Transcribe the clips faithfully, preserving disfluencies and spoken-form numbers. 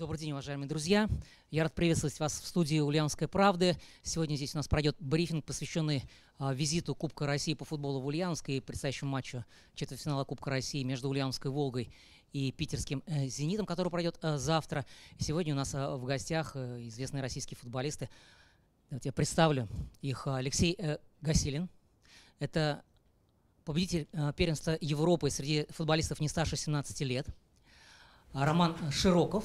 Добрый день, уважаемые друзья. Я рад приветствовать вас в студии «Ульяновской правды». Сегодня здесь у нас пройдет брифинг, посвященный визиту Кубка России по футболу в Ульяновск и предстоящему матчу четвертьфинала Кубка России между Ульяновской «Волгой» и питерским «Зенитом», который пройдет завтра. Сегодня у нас в гостях известные российские футболисты. Давайте я представлю их. Алексей Гасилин. Это победитель первенства Европы среди футболистов не старше семнадцати лет. Роман Широков,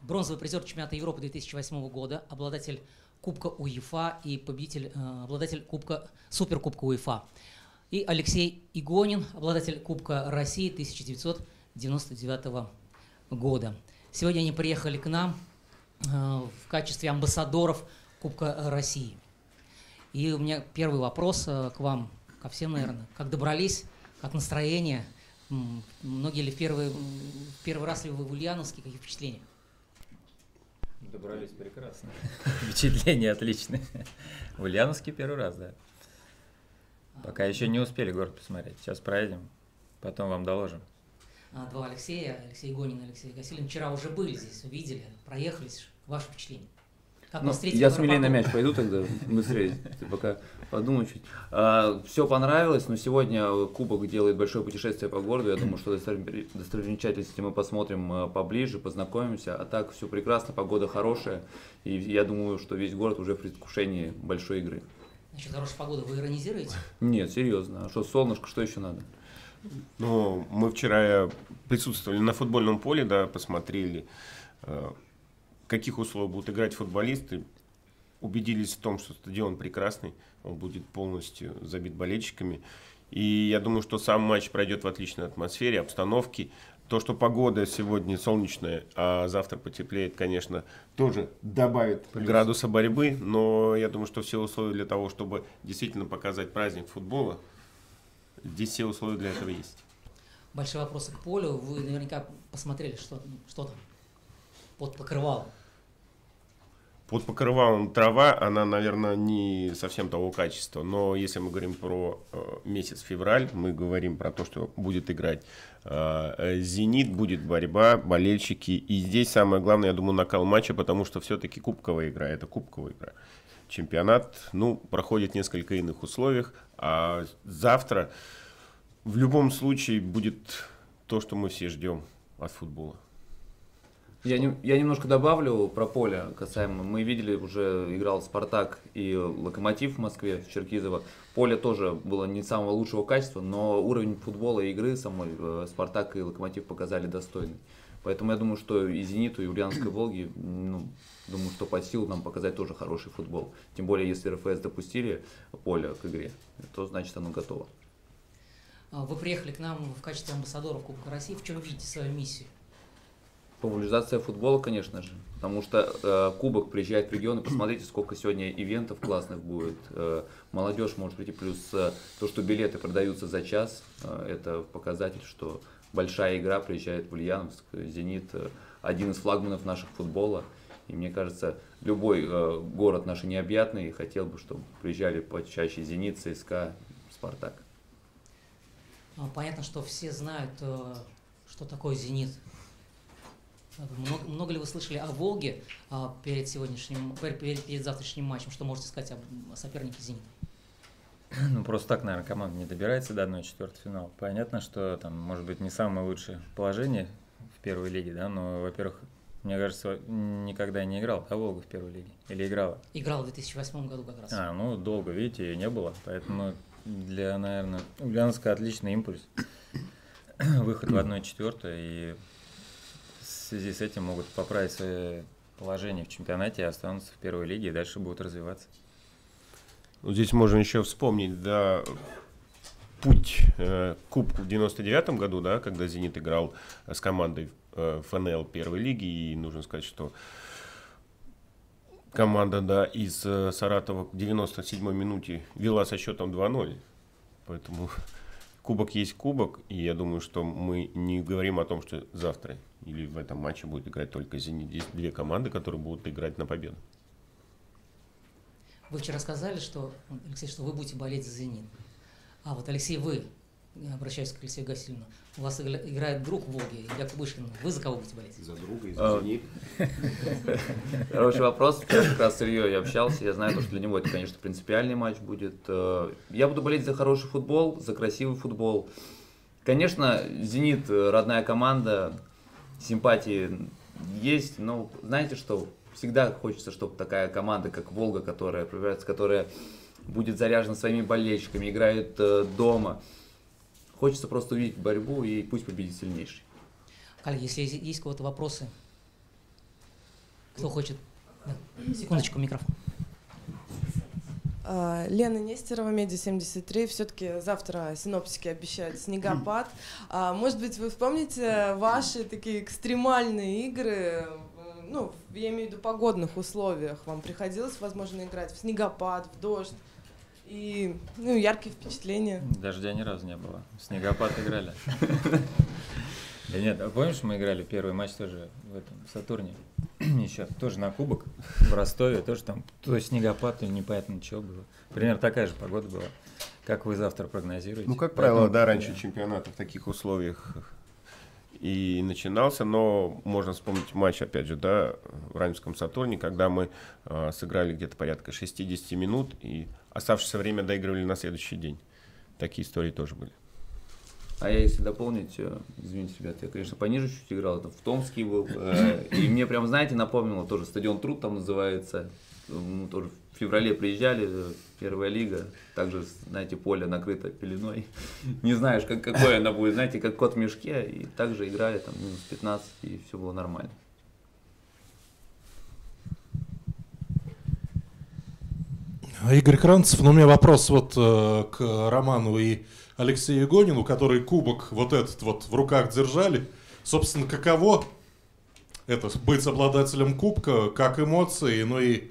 бронзовый призер чемпионата Европы две тысячи восьмого года, обладатель Кубка УЕФА и победитель, обладатель Кубка, Суперкубка УЕФА. И Алексей Игонин, обладатель Кубка России тысяча девятьсот девяносто девятого года. Сегодня они приехали к нам в качестве амбассадоров Кубка России. И у меня первый вопрос к вам, ко всем, наверное. Как добрались, как настроение? Многие ли в первый, первый раз ли вы в Ульяновске? Какие впечатления? Добрались прекрасно. Впечатления отличные. В Ульяновске первый раз, да. Пока еще не успели город посмотреть. Сейчас проедем, потом вам доложим. Два Алексея, Алексей Игонин и Алексей Гасилин, вчера уже были здесь, увидели, проехались. Ваши впечатления? Ну, я смелее на мяч пойду тогда, быстрее, ты пока подумай чуть. А, все понравилось, но сегодня Кубок делает большое путешествие по городу. Я думаю, что достопримечательности мы посмотрим поближе, познакомимся. А так все прекрасно, погода хорошая. И я думаю, что весь город уже в предвкушении большой игры. Значит, хорошая погода, вы иронизируете? Нет, серьезно. А что солнышко, что еще надо? Ну, мы вчера присутствовали на футбольном поле, да, посмотрели, в каких условиях будут играть футболисты, убедились в том, что стадион прекрасный, он будет полностью забит болельщиками. И я думаю, что сам матч пройдет в отличной атмосфере, обстановке. То, что погода сегодня солнечная, а завтра потеплеет, конечно, тоже добавит градуса борьбы. Но я думаю, что все условия для того, чтобы действительно показать праздник футбола, здесь все условия для этого есть. Большие вопросы к полю. Вы наверняка посмотрели, что, что там. Под покрывалом. Под покрывалом трава, она, наверное, не совсем того качества. Но если мы говорим про э, месяц февраль, мы говорим про то, что будет играть э, «Зенит», будет борьба, болельщики. И здесь самое главное, я думаю, накал матча, потому что все-таки кубковая игра. Это кубковая игра. Чемпионат, ну, проходит в несколько иных условиях. А завтра в любом случае будет то, что мы все ждем от футбола. Я, не, я немножко добавлю про поле касаемо. Мы видели, уже играл «Спартак» и «Локомотив» в Москве, в Черкизово. Поле тоже было не самого лучшего качества, но уровень футбола и игры самой «Спартак» и «Локомотив» показали достойный. Поэтому я думаю, что и «Зениту», и «Ульяновской Волге», ну, думаю, что по силам нам показать тоже хороший футбол. Тем более, если РФС допустили поле к игре, то значит оно готово. Вы приехали к нам в качестве амбассадоров Кубка России. В чем видите свою миссию? Популяризация футбола, конечно же, потому что э, Кубок приезжает в регион, и посмотрите, сколько сегодня ивентов классных будет. Э, молодежь может прийти, плюс э, то, что билеты продаются за час, э, это показатель, что большая игра приезжает в Ульяновск. «Зенит» э, один из флагманов нашего футбола, и мне кажется, любой э, город наш необъятный, хотел бы, чтобы приезжали почаще «Зенит», «ЦСКА», «Спартак». Понятно, что все знают, э, что такое «Зенит». Много, много ли вы слышали о «Волге» а, перед сегодняшним, перед, перед завтрашним матчем? Что можете сказать о, о сопернике «Зенита»? Ну, просто так, наверное, команда не добирается до одного четвертьфинала. Понятно, что там, может быть, не самое лучшее положение в первой лиге, да, но, во-первых, мне кажется, никогда не играл, а «Волга» в первой лиге. Или играла? Играл в две тысячи восьмом году как раз. А, ну, долго, видите, ее не было, поэтому для, наверное, Ульяновска отличный импульс. Выход в одну четвертую и... В связи с этим могут поправить свое положение в чемпионате и останутся в первой лиге, и дальше будут развиваться. Здесь можно еще вспомнить, да, путь э, к Кубку в девяносто девятом году, да, когда «Зенит» играл с командой э, ФНЛ первой лиги, и нужно сказать, что команда, да, из э, Саратова в девяносто седьмой минуте вела со счетом два ноль, поэтому... Кубок есть кубок, и я думаю, что мы не говорим о том, что завтра или в этом матче будет играть только «Зенит». Здесь две команды, которые будут играть на победу. Вы вчера сказали, что, Алексей, что вы будете болеть за «Зенит». А вот, Алексей, вы обращаюсь к Алексею Гасильевну, у вас играет друг Волги, Илья Кубышкин. Вы за кого будете болеть? За друга, извини. Хороший вопрос. Я как раз с Ильей я общался. Я знаю, что для него это, конечно, принципиальный матч будет. Я буду болеть за хороший футбол, за красивый футбол. Конечно, «Зенит» — родная команда, симпатии есть, но знаете что, всегда хочется, чтобы такая команда, как «Волга», которая проявляется, которая будет заряжена своими болельщиками, играет дома. Хочется просто увидеть борьбу, и пусть победит сильнейший. Коль, если есть у кого-то вопросы, кто хочет? Да. Секундочку, микрофон. Лена Нестерова, Медиа семьдесят три. Все-таки завтра синоптики обещают снегопад. Может быть, вы вспомните ваши такие экстремальные игры, ну, я имею в виду в погодных условиях. Вам приходилось, возможно, играть в снегопад, в дождь? И, ну, яркие впечатления. Дождя ни разу не было. В снегопад играли. Да нет, помнишь, мы играли первый матч тоже в этом Сатурне? Еще тоже на кубок в Ростове, тоже там то снегопад, то непонятно ничего было. Примерно такая же погода была, как вы завтра прогнозируете. Ну, как правило, да, раньше чемпионат в таких условиях и начинался, но можно вспомнить матч, опять же, да, в Раневском Сатурне, когда мы э, сыграли где-то порядка шестидесяти минут и оставшееся время доигрывали на следующий день. Такие истории тоже были. А я, если дополнить, извините, ребят, я, конечно, пониже чуть играл, это в Томске был, э, и мне прям, знаете, напомнило тоже, стадион «Труд» там называется, мы тоже в феврале приезжали, первая лига, также, знаете, поле накрыто пеленой, не знаешь, как, какое она будет, знаете, как кот в мешке, и также играли там минус пятнадцать, и все было нормально. Игорь Кранцев, но у меня вопрос вот э, к Роману и Алексею Егонину, которые кубок вот этот вот в руках держали. Собственно, каково это быть обладателем кубка, как эмоции, ну и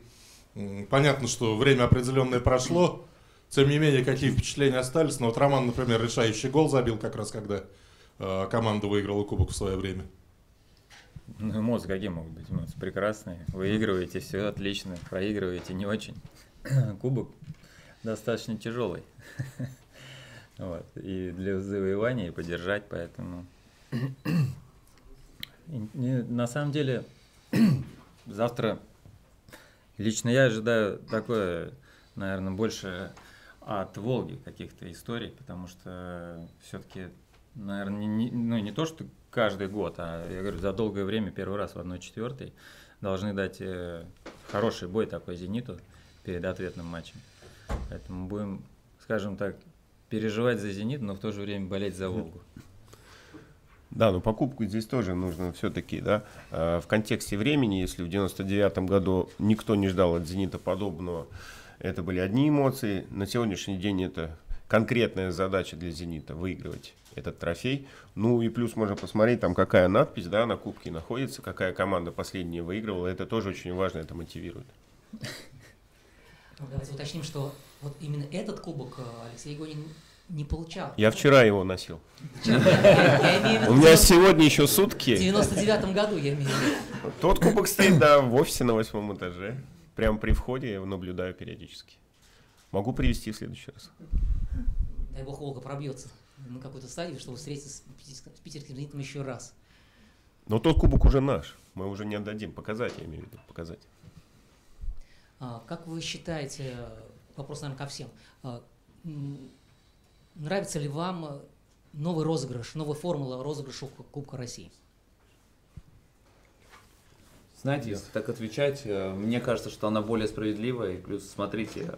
э, понятно, что время определенное прошло, тем не менее, какие впечатления остались. Но вот Роман, например, решающий гол забил как раз, когда э, команда выиграла кубок в свое время. Ну, эмоции какие могут быть? Эмоции прекрасные, выигрываете, все отлично, проигрываете не очень. Кубок достаточно тяжелый. Вот. И для завоевания, и поддержать, поэтому... И, и, на самом деле, завтра лично я ожидаю такое, наверное, больше от «Волги» каких-то историй, потому что все-таки, наверное, не, ну, не то, что каждый год, а, я говорю, за долгое время, первый раз в одной четвертой, должны дать э, хороший бой такой «Зениту» перед ответным матчем. Поэтому будем, скажем так, переживать за «Зенит», но в то же время болеть за «Волгу». Да, но покупку здесь тоже нужно все-таки, да, в контексте времени, если в девяносто девятом году никто не ждал от «Зенита» подобного, это были одни эмоции. На сегодняшний день это конкретная задача для «Зенита» — выигрывать этот трофей. Ну и плюс можно посмотреть, там какая надпись, да, на кубке находится, какая команда последняя выигрывала. Это тоже очень важно, это мотивирует. Давайте уточним, что вот именно этот кубок Алексей Егонин не получал. Я вчера его носил. У меня сегодня еще сутки. В девяносто девятом году я имею в виду. Тот кубок стоит, да, в офисе на восьмом этаже. Прямо при входе я его наблюдаю периодически. Могу привезти в следующий раз. Дай бог, «Волга» пробьется на какую-то стадию, чтобы встретиться с питерским «Зенитом» еще раз. Но тот кубок уже наш. Мы уже не отдадим. Показать, я имею в виду, показать. Как вы считаете, вопрос, наверное, ко всем, нравится ли вам новый розыгрыш, новая формула розыгрыша Кубка России? Знаете, если так отвечать, мне кажется, что она более справедливая. И плюс, смотрите,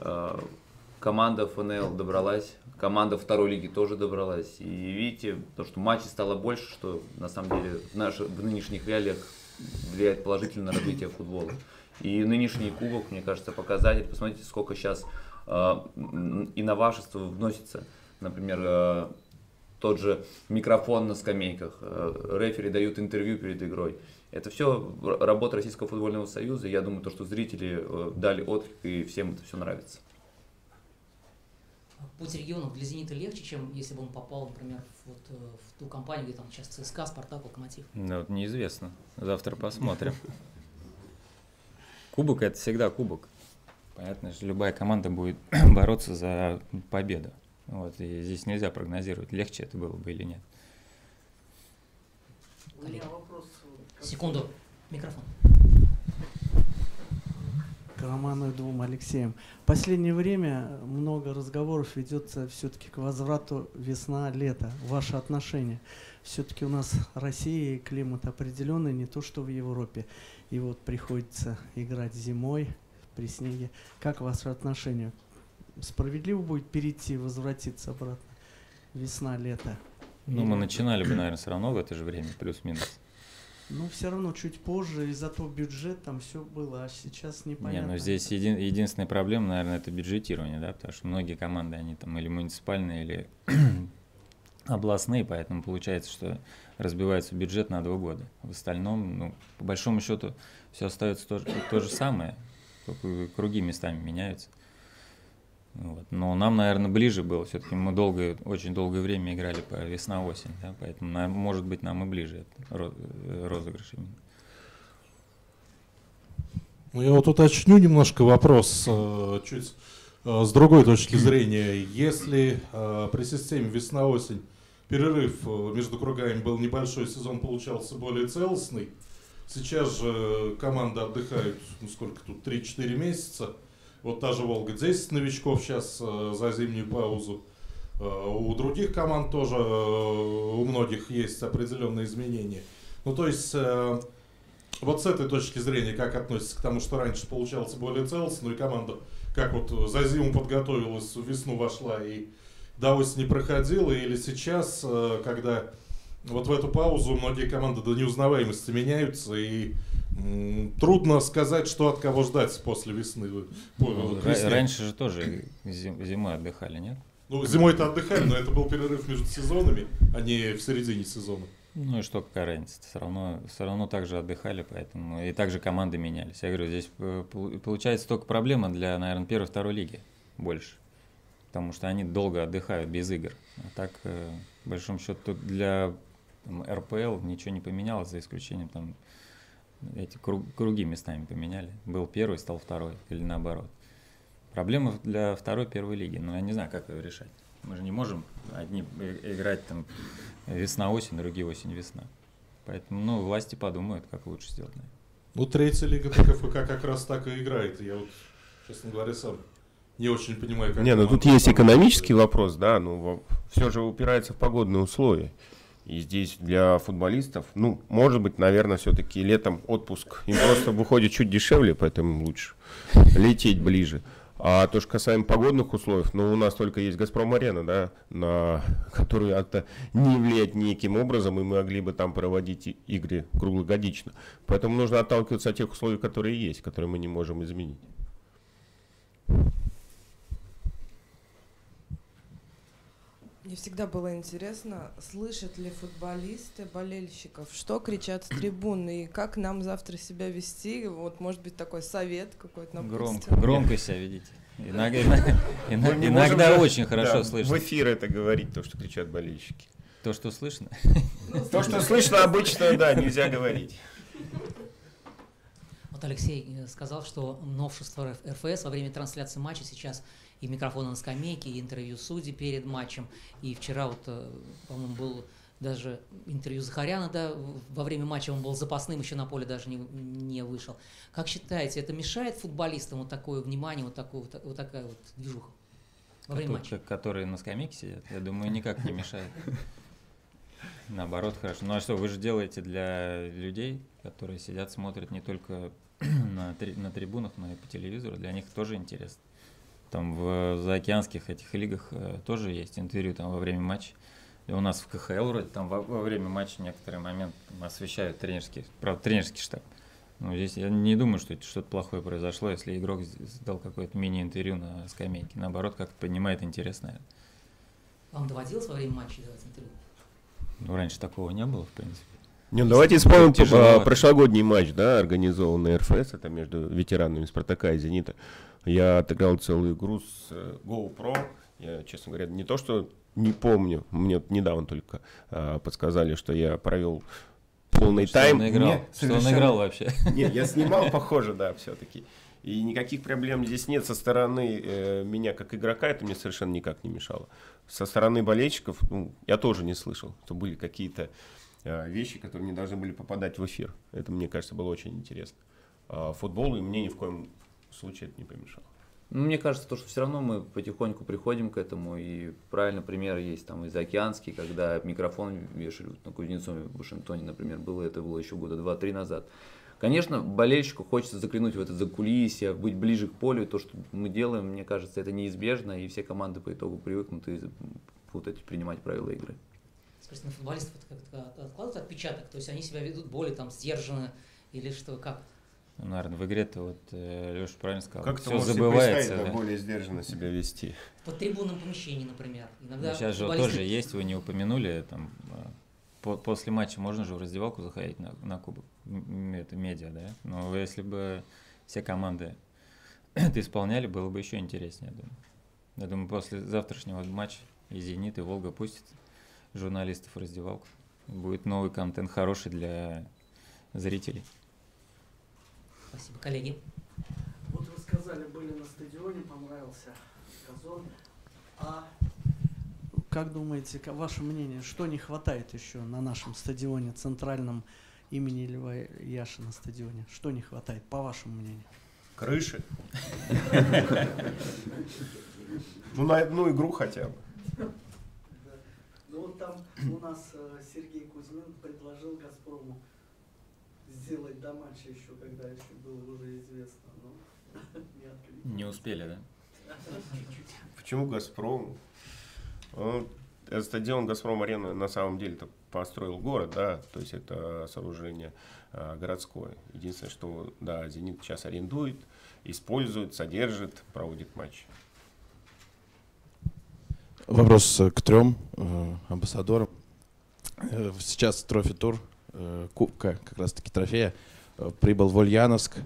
команда эф эн эл добралась, команда второй лиги тоже добралась. И видите, то, что матчей стало больше, что на самом деле в, наших, в нынешних реалиях влияет положительно на развитие футбола. И нынешний кубок, мне кажется, показатель. Посмотрите, сколько сейчас э, инноваторства вносится. Например, э, тот же микрофон на скамейках, э, рефери дают интервью перед игрой. Это все работа Российского футбольного союза. Я думаю, то, что зрители э, дали отклик, и всем это все нравится. Путь регионов для «Зенита» легче, чем если бы он попал, например, вот, в ту компанию, где там сейчас ЦСКА, Спартак, Локомотив? Ну, вот неизвестно. Завтра посмотрим. Кубок — это всегда кубок. Понятно, что любая команда будет бороться за победу. Вот, и здесь нельзя прогнозировать, легче это было бы или нет. У меня вопрос. Секунду. Микрофон. К Роману и двум Алексеям. В последнее время много разговоров ведется все-таки к возврату весна-лето. Ваши отношения. Все-таки у нас Россия и климат определенный, не то что в Европе. И вот приходится играть зимой при снеге. Как ваши отношения? Справедливо будет перейти, возвратиться обратно? Весна-лето. Ну, мы начинали бы, наверное, все равно в это же время, плюс-минус. Ну, все равно чуть позже, из-за того бюджет там все было, а сейчас непонятно. Не, ну здесь един, единственная проблема, наверное, это бюджетирование, да, потому что многие команды, они там или муниципальные, или областные, поэтому получается, что разбивается бюджет на два года. В остальном, ну, по большому счету, все остается то, то же самое, только круги местами меняются. Вот. Но нам, наверное, ближе было. Все-таки мы долго, очень долгое время играли по весна-осень, да? Поэтому, нам, может быть, нам и ближе розыгрыш именно. Ну, я вот уточню немножко вопрос чуть с другой точки зрения. Если при системе весна-осень перерыв между кругами был небольшой, сезон получался более целостный, сейчас же команда отдыхает, ну, сколько тут, три-четыре месяца. Вот та же «Волга» десять новичков сейчас э, за зимнюю паузу. Э, у других команд тоже, э, у многих есть определенные изменения. Ну, то есть, э, вот с этой точки зрения, как относится к тому, что раньше получался более целостно, и команда, как вот за зиму подготовилась, в весну вошла и до осени проходила, или сейчас, э, когда вот в эту паузу многие команды до неузнаваемости меняются, и... Трудно сказать, что от кого ждать после весны. Ну, раньше же тоже зим, зимой отдыхали, нет? Ну, зимой-то отдыхали, но это был перерыв между сезонами, а не в середине сезона. Ну и что, какая разница? Все равно, все равно так же отдыхали, поэтому и также команды менялись. Я говорю, здесь получается только проблема для, наверное, первой, второй лиги больше. Потому что они долго отдыхают без игр. А так, по большому счету, для там, эр пэ эл ничего не поменялось, за исключением там... Эти круги местами поменяли. Был первый, стал второй, или наоборот. Проблема для второй первой лиги. Но я не знаю, как ее решать. Мы же не можем одни играть там весна-осень, другие осень-весна. Поэтому, ну, власти подумают, как лучше сделать. Ну, третья лига по ка эф ка как раз так и играет. Я вот, честно говоря, сам не очень понимаю, как... Не, ну тут есть экономический вопрос, да, но все же упирается в погодные условия. И здесь для футболистов, ну, может быть, наверное, все-таки летом отпуск. Им просто выходит чуть дешевле, поэтому лучше лететь ближе. А то, что касаемо погодных условий, ну, у нас только есть «Газпром-арена», да, на которую это не влияет никаким образом, и мы могли бы там проводить игры круглогодично. Поэтому нужно отталкиваться от тех условий, которые есть, которые мы не можем изменить. Мне всегда было интересно, слышат ли футболисты болельщиков, что кричат с трибун, и как нам завтра себя вести, вот, может быть, такой совет какой-то нам. Громко, громко себя ведите. Иногда, иногда, иногда очень хорошо да, слышно. В эфир это говорить, то, что кричат болельщики. То, что слышно? То, что слышно, обычно, да, нельзя говорить. Вот Алексей сказал, что новшество эр эф эс во время трансляции матча сейчас... И микрофоны на скамейке, и интервью судей перед матчем. И вчера, вот, по-моему, был даже интервью Захаряна, да, во время матча он был запасным, еще на поле даже не, не вышел. Как считаете, это мешает футболистам вот такое внимание, вот, такое, вот такая вот движуха во время матча? Которые на скамейке сидят, я думаю, никак не мешает. Наоборот, хорошо. Ну а что, вы же делаете для людей, которые сидят, смотрят не только на трибунах, но и по телевизору, для них тоже интересно. Там в заокеанских этих лигах э, тоже есть интервью там во время матча. И у нас в ка ха эл вроде там во, во время матча некоторые моменты освещают тренерский, правда, тренерский штаб. Но здесь я не думаю, что что-то плохое произошло, если игрок дал какое-то мини-интервью на скамейке. Наоборот, как-то поднимает интерес, наверное. Вам доводилось во время матча давать интервью? Ну, раньше такого не было, в принципе. Не, давайте вспомним тяжело. Прошлогодний матч, да, организованный эр эф эс, это между ветеранами «Спартака» и «Зенита». Я отыграл целую игру с GoPro. Я, честно говоря, не то что не помню, мне недавно только а, подсказали, что я провел полный что тайм. Он играл? Мне что совершенно... он играл вообще? Нет, я снимал, похоже, да, все-таки. И никаких проблем здесь нет со стороны э, меня как игрока, это мне совершенно никак не мешало. Со стороны болельщиков, ну, я тоже не слышал, что были какие-то э, вещи, которые не должны были попадать в эфир. Это, мне кажется, было очень интересно. А футболу и мне ни в коем случае это не помешало. Ну, мне кажется, то, что все равно мы потихоньку приходим к этому, и правильно пример есть там и заокеанский, когда микрофон вешали на Кузнецове в Вашингтоне, например, было, это было еще года два-три назад. Конечно, болельщику хочется заглянуть в это закулисье, быть ближе к полю, и то, что мы делаем, мне кажется, это неизбежно, и все команды по итогу привыкнут и путать, принимать правила игры. Скажите, на футболистов как-то откладывают отпечаток, то есть они себя ведут более там сдержанно или что, как? Ну, наверное, в игре-то, вот, Леша правильно сказал, как все забывается. Да? Более сдержанно себя вести. По трибунным помещениям, например. Иногда ну, сейчас же болезни... тоже есть, вы не упомянули, там, по после матча можно же в раздевалку заходить на, на кубок, это медиа, да? Но если бы все команды это исполняли, было бы еще интереснее, я думаю. Я думаю, после завтрашнего матча и «Зенит», и «Волга» пустят журналистов в раздевалку. Будет новый контент, хороший для зрителей. Спасибо, коллеги. Вот вы сказали, были на стадионе, понравился газон. А как думаете, ваше мнение, что не хватает еще на нашем стадионе, центральном имени Льва Яшина стадионе? Что не хватает, по вашему мнению? Крыши. Ну, на одну игру хотя бы. Ну, вот там у нас Сергей Кузьмин предложил «Газпрому» сделать до матча еще, когда еще было уже известно, но не, не успели, да? Почему «Газпром»? Он, стадион «Газпром-арена» на самом деле-то построил город, да, то есть это сооружение а, городское. Единственное, что, да, «Зенит» сейчас арендует, использует, содержит, проводит матч. Вопрос к трем э, амбассадорам. Сейчас трофи-тур Кубка, как раз-таки трофея, прибыл в Ульяновск,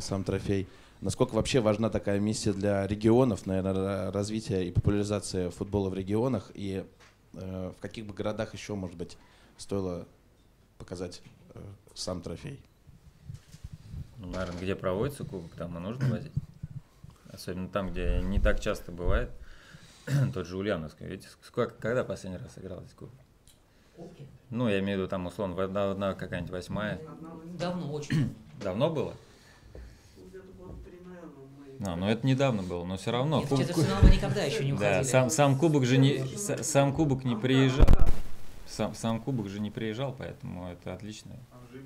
сам трофей. Насколько вообще важна такая миссия для регионов, наверное, развития и популяризации футбола в регионах, и в каких бы городах еще, может быть, стоило показать сам трофей? Ну, наверное, где проводится Кубок, там и нужно возить. Особенно там, где не так часто бывает. Тот же Ульяновск. Видите, сколько, когда последний раз играл здесь Кубок? Ну, я имею в виду, там, условно, одна, одна какая-нибудь восьмая. Давно очень. Давно было? А, ну, это недавно было, но все равно. Нет, куб... мы никогда еще не уходили. Да, сам, сам Кубок же не, сам Кубок не приезжал. Сам, сам Кубок же не приезжал, поэтому это отличная,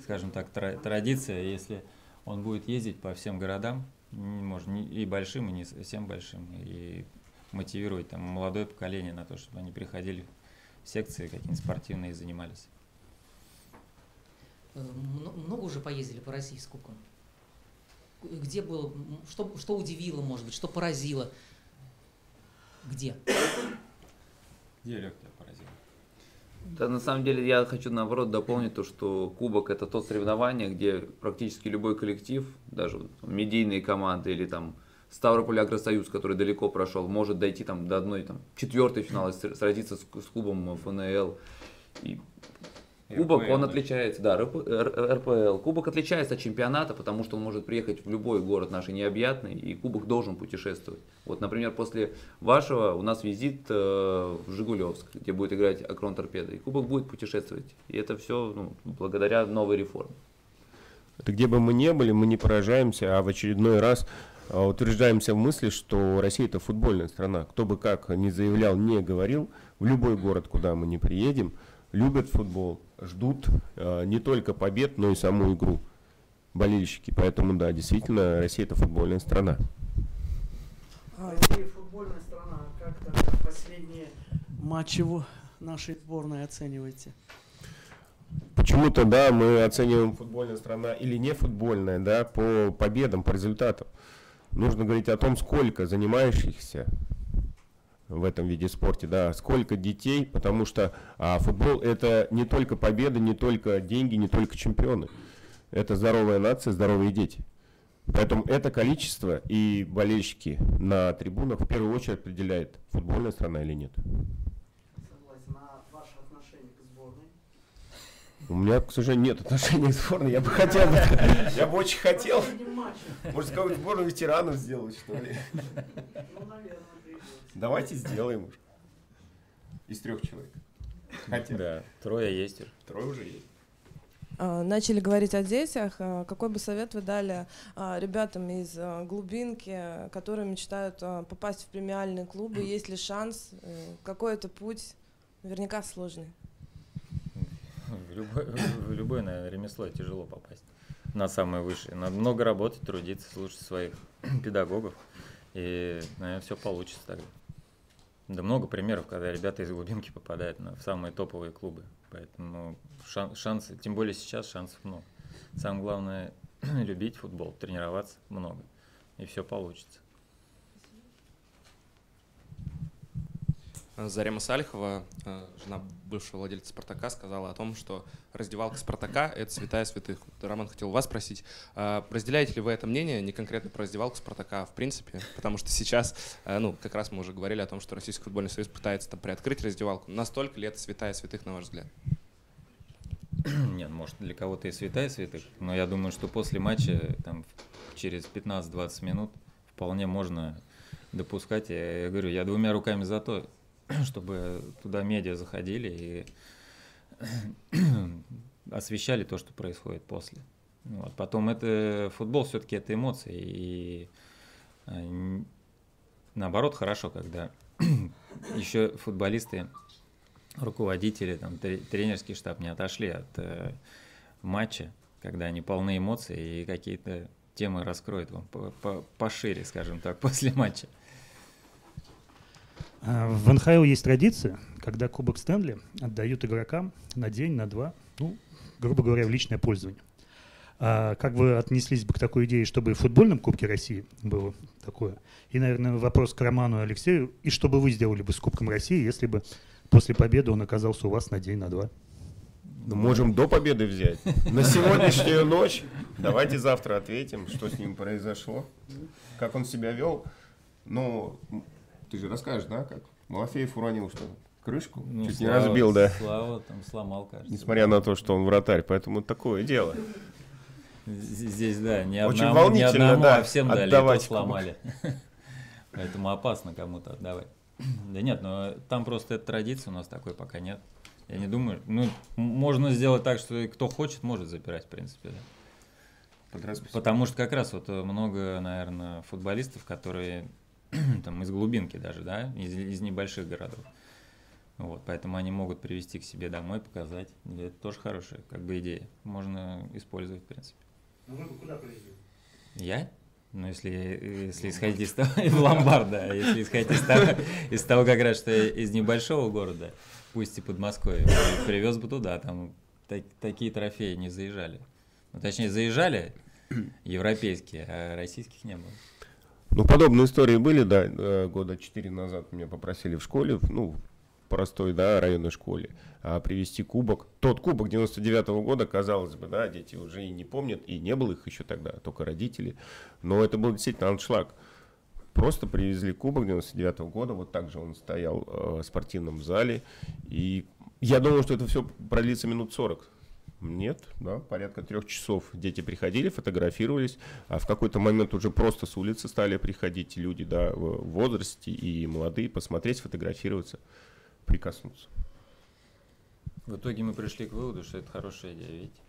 скажем так, тра традиция. Если он будет ездить по всем городам, может, и большим, и не совсем большим, и мотивировать там молодое поколение на то, чтобы они приходили секции какие-нибудь спортивные занимались. Много уже поездили по России с Кубком? Где было, что, что удивило, может быть, что поразило? Где? Где, Лёх, тебя поразило? Да, на самом деле, я хочу, наоборот, дополнить то, что Кубок – это то соревнование, где практически любой коллектив, даже медийные команды или там Ставрополь Агросоюз, который далеко прошел, может дойти там до одной там четвертой финала, сразиться с, с клубом ФНЛ. И кубок, РПЛ, он отличается, да, РП, РПЛ. Кубок отличается от чемпионата, потому что он может приехать в любой город наш необъятный, и кубок должен путешествовать. Вот, например, после вашего у нас визит э, в Жигулевск, где будет играть Акрон Торпедо, и кубок будет путешествовать. И это все, ну, благодаря новой реформе. Это где бы мы ни были, мы не поражаемся, а в очередной раз утверждаемся в мысли, что Россия – это футбольная страна. Кто бы как ни заявлял, не говорил, в любой город, куда мы не приедем, любят футбол, ждут э, не только побед, но и саму игру болельщики. Поэтому, да, действительно, Россия – это футбольная страна. Россия – футбольная страна. Как-то последние матчи нашей сборной оцениваете? Почему-то, да, мы оцениваем, футбольная страна или не футбольная, да, по победам, по результатам. Нужно говорить о том, сколько занимающихся в этом виде спорта, да, сколько детей, потому что а, футбол – это не только победы, не только деньги, не только чемпионы. Это здоровая нация, здоровые дети. Поэтому это количество и болельщики на трибунах в первую очередь определяет, футбольная страна или нет. Согласен. А ваше отношение к сборной? У меня, к сожалению, нет отношения к сборной. Я бы хотел, я бы очень хотел. Может, какую-то сборную ветеранов сделать, что ли? Ну, наверное, придется. Давайте сделаем уже. Из трех человек. Хотя. Да, трое есть уже. Трое уже есть. Начали говорить о детях. Какой бы совет вы дали ребятам из глубинки, которые мечтают попасть в премиальные клубы? Есть ли шанс? Какой это путь? Наверняка сложный. В любое, в любое, наверное, ремесло тяжело попасть на самое высшее. Надо много работать, трудиться, слушать своих педагогов, и, наверное, все получится тогда. Да много примеров, когда ребята из глубинки попадают на, в самые топовые клубы. Поэтому шан, шансы, тем более сейчас, шансов много. Самое главное – любить футбол, тренироваться много, и все получится. Зарема Салихова, жена бывшего владельца «Спартака», сказала о том, что раздевалка «Спартака» — это святая святых. Роман, хотел вас спросить, разделяете ли вы это мнение, не конкретно про раздевалку «Спартака», а в принципе? Потому что сейчас, ну, как раз мы уже говорили о том, что Российский футбольный союз пытается там приоткрыть раздевалку. Настолько ли это святая святых, на ваш взгляд? Нет, может, для кого-то и святая святых, но я думаю, что после матча, там, через пятнадцать-двадцать минут вполне можно допускать. Я, я говорю, я двумя руками за то, чтобы туда медиа заходили и освещали то, что происходит после. Вот. Потом это футбол, все-таки это эмоции. И, и наоборот, хорошо, когда еще футболисты, руководители, там, тренерский штаб не отошли от э, матча, когда они полны эмоций и какие-то темы раскроют вам по -по пошире, скажем так, после матча. В эн ха эл есть традиция, когда Кубок Стэнли отдают игрокам на день, на два, ну, грубо говоря, в личное пользование. А как вы отнеслись бы к такой идее, чтобы в футбольном Кубке России было такое? И, наверное, вопрос к Роману и Алексею. И что бы вы сделали бы с Кубком России, если бы после победы он оказался у вас на день, на два? Ну, можем до победы взять. На сегодняшнюю ночь. Давайте завтра ответим, что с ним произошло, как он себя вел. Но... Ты же расскажешь, да, как Малафеев уронил что крышку, ну, чуть Слава, не разбил, да. Слава там сломал, кажется. Несмотря на то, что он вратарь, поэтому такое дело. Здесь, да, не очень одному, волнительно, не одному, да, а всем дали, и то сломали. Поэтому опасно кому-то отдавать. Да нет, но там просто эта традиция у нас такой пока нет. Я не думаю, ну, можно сделать так, что кто хочет, может запирать, в принципе, да. Потому что как раз вот много, наверное, футболистов, которые... Там, из глубинки даже, да, из, из небольших городов. Вот, поэтому они могут привести к себе домой, показать. И это тоже хорошая, как бы, идея. Можно использовать, в принципе. Ну вы бы куда привезли? Я? Ну, если, если исходить из того, в ломбард, да, если исходить из того, из того, как раз, что я из небольшого города, пусть и Подмосковья, привез бы туда, там так, такие трофеи не заезжали. Ну, точнее, заезжали европейские, а российских не было. Ну, подобные истории были, да, года четыре назад меня попросили в школе, ну, простой, да, районной школе, привезти кубок. Тот кубок девяносто девятого года, казалось бы, да, дети уже и не помнят, и не было их еще тогда, только родители. Но это был действительно аншлаг. Просто привезли кубок девяносто девятого года, вот так же он стоял в спортивном зале. И я думал, что это все продлится минут сорок. Нет, да, порядка трех часов дети приходили, фотографировались, а в какой-то момент уже просто с улицы стали приходить люди, да, в возрасте и молодые, посмотреть, сфотографироваться, прикоснуться. В итоге мы пришли к выводу, что это хорошая идея, ведь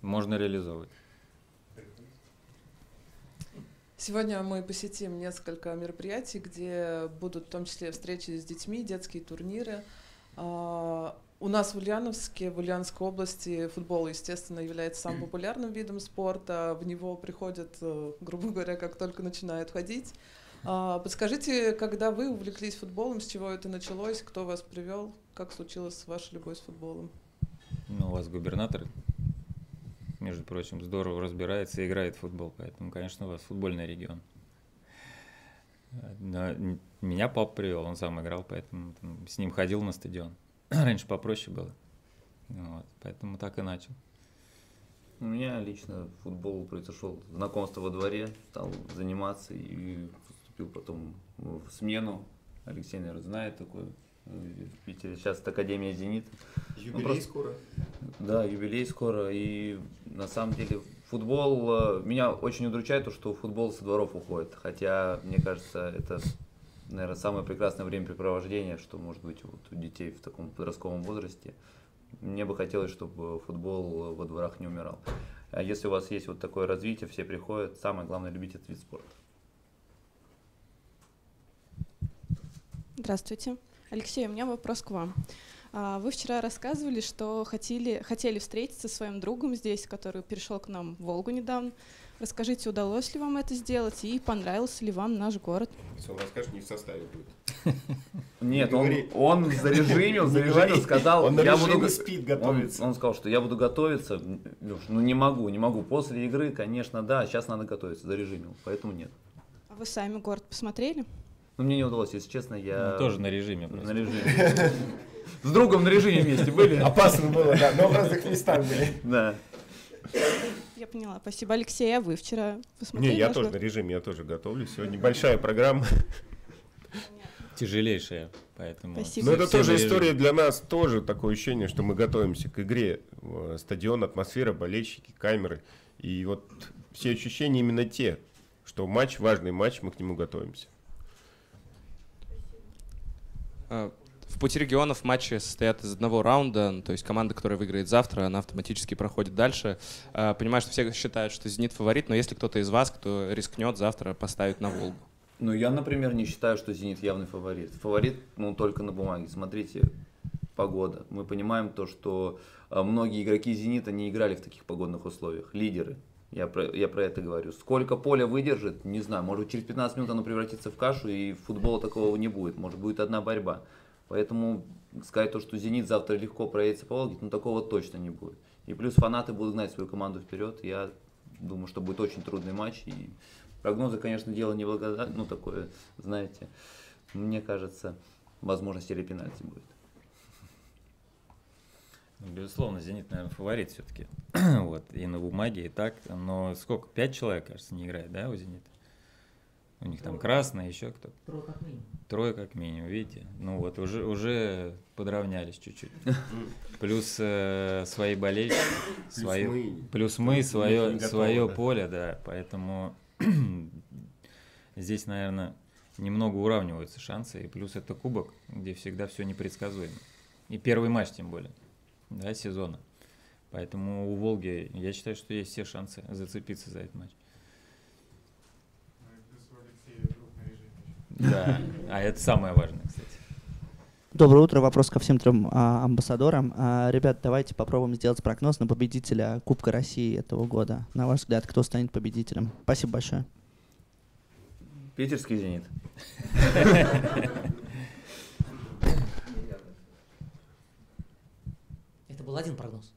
можно реализовывать. Сегодня мы посетим несколько мероприятий, где будут в том числе встречи с детьми, детские турниры. У нас в Ульяновске, в Ульяновской области футбол, естественно, является самым популярным видом спорта. В него приходят, грубо говоря, как только начинают ходить. Подскажите, когда вы увлеклись футболом, с чего это началось, кто вас привел, как случилась ваша любовь с футболом? Ну, у вас губернатор, между прочим, здорово разбирается и играет в футбол, поэтому, конечно, у вас футбольный регион. Но меня папа привел, он сам играл, поэтому там, с ним ходил на стадион. Раньше попроще было, вот, поэтому так и начал. У меня лично футбол произошел знакомство во дворе, стал заниматься и поступил потом в смену. Алексей, наверное, знает такой, в Питере сейчас Академия «Зенит». Юбилей, ну, просто... скоро. Да, юбилей скоро, и на самом деле футбол, меня очень удручает то, что футбол со дворов уходит, хотя, мне кажется, это, наверное, самое прекрасное времяпрепровождение, что может быть вот у детей в таком подростковом возрасте. Мне бы хотелось, чтобы футбол во дворах не умирал. Если у вас есть вот такое развитие, все приходят, самое главное — любить этот вид спорта. Здравствуйте. Алексей, у меня вопрос к вам. Вы вчера рассказывали, что хотели, хотели встретиться со своим другом здесь, который перешел к нам в Волгу недавно. Расскажите, удалось ли вам это сделать и понравился ли вам наш город? Если он расскажет, не в составе будет. Нет, он зарежимил, зарежимил, сказал, он спит, готовится. Он сказал, что я буду готовиться, ну не могу, не могу. После игры, конечно, да, сейчас надо готовиться, зарежимил, поэтому нет. А вы сами город посмотрели? Ну мне не удалось, если честно, я... Тоже на режиме. На режиме. С другом на режиме вместе были. Опасно было, да, но в разных местах были. Да. Я поняла. Спасибо, Алексей. А вы вчера посмотрели? Не, я тоже на режиме, я тоже готовлюсь. Сегодня большая программа. Тяжелейшая, поэтому... Но это тоже история для нас, тоже такое ощущение, что мы готовимся к игре. Стадион, атмосфера, болельщики, камеры. И вот все ощущения именно те, что матч, важный матч, мы к нему готовимся. В Пути регионов матчи состоят из одного раунда, то есть команда, которая выиграет завтра, она автоматически проходит дальше. Понимаю, что все считают, что «Зенит» фаворит, но если кто-то из вас, кто рискнет завтра поставить на «Волгу»? Ну, я, например, не считаю, что «Зенит» явный фаворит. Фаворит, ну, только на бумаге. Смотрите, погода. Мы понимаем то, что многие игроки «Зенита» не играли в таких погодных условиях. Лидеры. Я про, я про это говорю. Сколько поле выдержит, не знаю. Может быть, через пятнадцать минут оно превратится в кашу, и футбола такого не будет. Может, будет одна борьба. Поэтому сказать то, что «Зенит» завтра легко проедется по Волге, ну такого точно не будет. И плюс фанаты будут гнать свою команду вперед. Я думаю, что будет очень трудный матч. И прогнозы, конечно, дело неблагодарное, ну такое, знаете, мне кажется, возможности или пенальти будет. Безусловно, «Зенит», наверное, фаворит все-таки. Вот, и на бумаге, и так. Но сколько? Пять человек, кажется, не играет, да, у «Зенита»? У них Трое. Там красный, еще кто-то. Трое как минимум. Трое как минимум, видите? Ну вот, уже, уже подравнялись чуть-чуть. Плюс э, свои болельщики, свои, мы. плюс мы, свое, готовы, свое да. поле, да. Поэтому здесь, наверное, немного уравниваются шансы. И плюс это кубок, где всегда все непредсказуемо. И первый матч, тем более, да, сезона. Поэтому у «Волги», я считаю, что есть все шансы зацепиться за этот матч. Да, а это самое важное, кстати. Доброе утро. Вопрос ко всем трем а, амбассадорам. А, ребят, давайте попробуем сделать прогноз на победителя Кубка России этого года. На ваш взгляд, кто станет победителем? Спасибо большое. Питерский «Зенит». Это был один прогноз.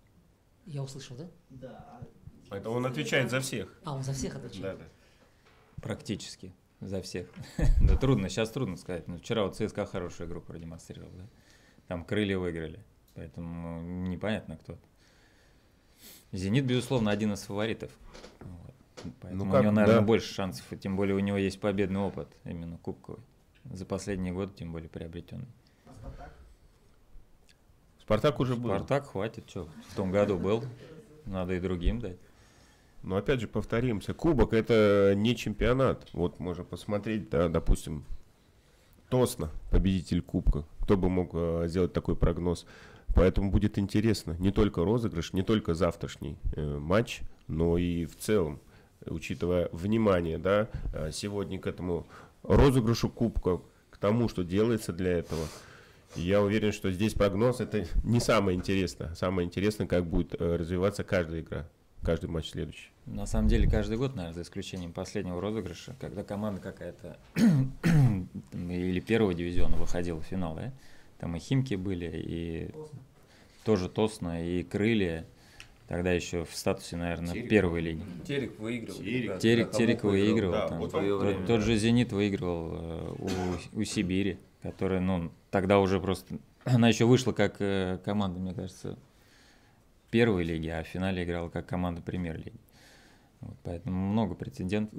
Я услышал, да? Да. Это он отвечает за всех. А, он за всех отвечает? Да, да. Практически. За всех. Да трудно, сейчас трудно сказать. Но вчера вот ЦСКА хорошую игру продемонстрировал. Да? Там «Крылья» выиграли. Поэтому непонятно кто. «Зенит», безусловно, один из фаворитов. Вот. Поэтому ну как, у него, наверное, да. больше шансов. И тем более у него есть победный опыт, именно кубковый. За последние годы, тем более приобретенный. А «Спартак»? «Спартак» уже был. «Спартак» хватит. Что, в том году был. Надо и другим дать. Но опять же повторимся, кубок — это не чемпионат. Вот можно посмотреть, да, допустим, Тосно, победитель кубка. Кто бы мог э, сделать такой прогноз? Поэтому будет интересно. Не только розыгрыш, не только завтрашний э, матч, но и в целом, учитывая внимание, да, сегодня к этому розыгрышу кубка, к тому, что делается для этого. Я уверен, что здесь прогноз — это не самое интересное. Самое интересное, как будет э, развиваться каждая игра. Каждый матч следующий. На самом деле каждый год, наверное, за исключением последнего розыгрыша, когда команда какая-то или первого дивизиона выходила в финал, да? Там и «Химки» были, и Тосно. тоже «Тосно», и «Крылья». Тогда еще в статусе, наверное, Терек. первой линии. Терек выиграл. Терек, Терек, Терек выиграл. Да, там. Вот тот, время, тот да. же «Зенит» выиграл у, у «Сибири», которая, ну, тогда уже просто... Она еще вышла как команда, мне кажется, первой лиги, а в финале играла как команда премьер-лиги. Вот, поэтому много прецедент,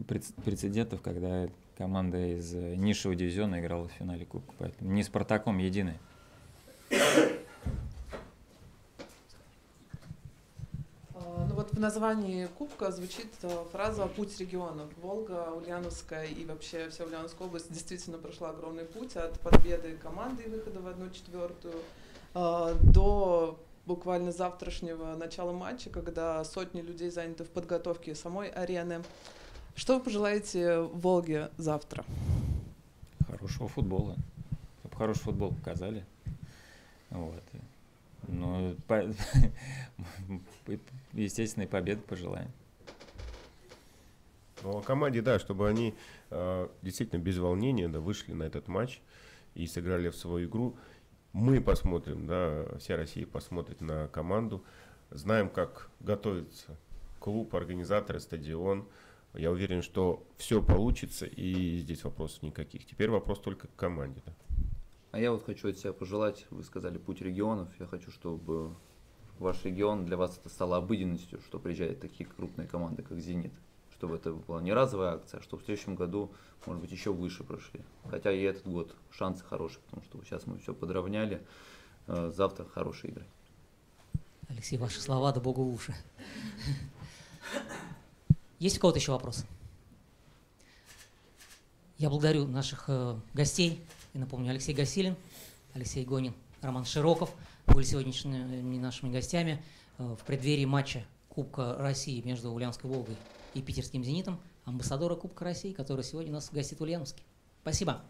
прецедентов, когда команда из низшего дивизиона играла в финале кубка. Поэтому не «Спартаком» единый. Ну вот в названии кубка звучит фраза «Путь регионов». Волга, Ульяновская и вообще вся Ульяновская область действительно прошла огромный путь от победы команды и выхода в одну четвертую до буквально завтрашнего начала матча, когда сотни людей заняты в подготовке самой арены. Что вы пожелаете Волге завтра? Хорошего футбола. Чтобы хороший футбол показали. Вот. Ну, по... естественно, и победы пожелаем. Ну, команде, да, чтобы они э, действительно без волнения да, вышли на этот матч и сыграли в свою игру. Мы посмотрим, да, вся Россия посмотрит на команду. Знаем, как готовится клуб, организаторы, стадион. Я уверен, что все получится, и здесь вопросов никаких. Теперь вопрос только к команде. Да. А я вот хочу от себя пожелать, вы сказали, путь регионов. Я хочу, чтобы ваш регион, для вас это стало обыденностью, что приезжают такие крупные команды, как «Зенит». Чтобы это была не разовая акция, а чтобы в следующем году, может быть, еще выше прошли. Хотя и этот год шансы хорошие, потому что сейчас мы все подровняли. Завтра хорошие игры. Алексей, ваши слова, да богу в уши. Есть у кого-то еще вопрос? Я благодарю наших э, гостей. И напомню, Алексей Гасилин, Алексей Гонин, Роман Широков были сегодняшними нашими гостями э, в преддверии матча Кубка России между Ульяновской Волгой и питерским «Зенитом», амбассадора Кубка России, который сегодня нас гостит в Ульяновске. Спасибо.